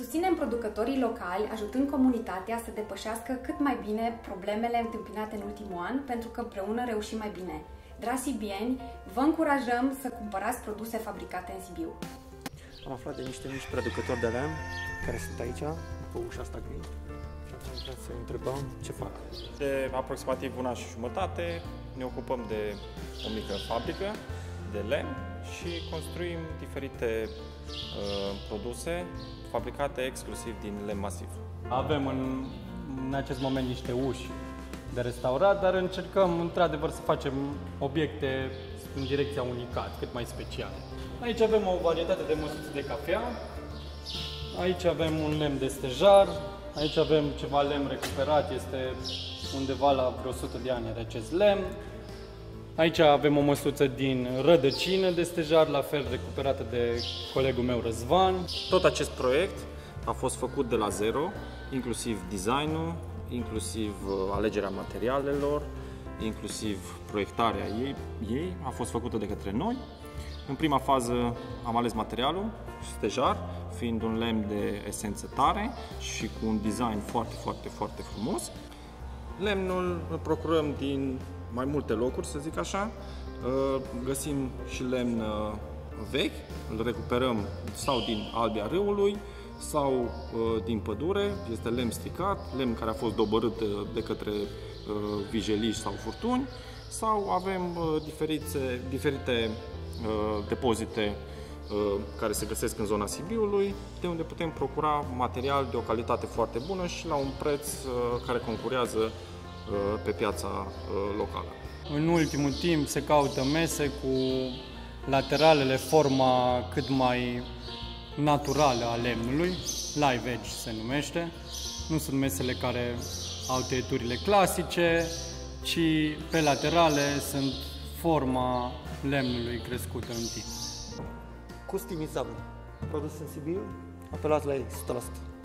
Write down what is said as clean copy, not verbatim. Susținem producătorii locali, ajutând comunitatea să depășească cât mai bine problemele întâmpinate în ultimul an, pentru că împreună reușim mai bine. Dragi sibieni, vă încurajăm să cumpărați produse fabricate în Sibiu. Am aflat de niște mici producători de lemn care sunt aici, pe ușa asta gri, și acum vreau să întrebăm ce fac. De aproximativ 1 an și jumătate ne ocupăm de o mică fabrică de lemn și construim diferite produse fabricate exclusiv din lemn masiv. Avem în acest moment niște uși de restaurat, dar încercăm într-adevăr să facem obiecte în direcția unicat, cât mai speciale. Aici avem o varietate de măsuțe de cafea, aici avem un lemn de stejar, aici avem ceva lemn recuperat, este undeva la vreo 100 de ani de acest lemn. Aici avem o măsuță din rădăcină de stejar, la fel recuperată de colegul meu Răzvan. Tot acest proiect a fost făcut de la zero, inclusiv design-ul, inclusiv alegerea materialelor, inclusiv proiectarea ei a fost făcută de către noi. În prima fază am ales materialul, stejar, fiind un lemn de esență tare și cu un design foarte frumos. Lemnul îl procurăm din mai multe locuri, să zic așa. Găsim și lemn vechi, îl recuperăm sau din albia râului sau din pădure. Este lemn stricat, lemn care a fost dobărât de către vijeliși sau furtuni, sau avem diferite depozite care se găsesc în zona Sibiului, de unde putem procura material de o calitate foarte bună și la un preț care concurează pe piața locală. În ultimul timp se caută mese cu lateralele, forma cât mai naturală a lemnului, live edge se numește. Nu sunt mesele care au tăieturile clasice, ci pe laterale sunt forma lemnului crescută în timp. Customizabile. Produs în Sibiu, apelați la ei 100%.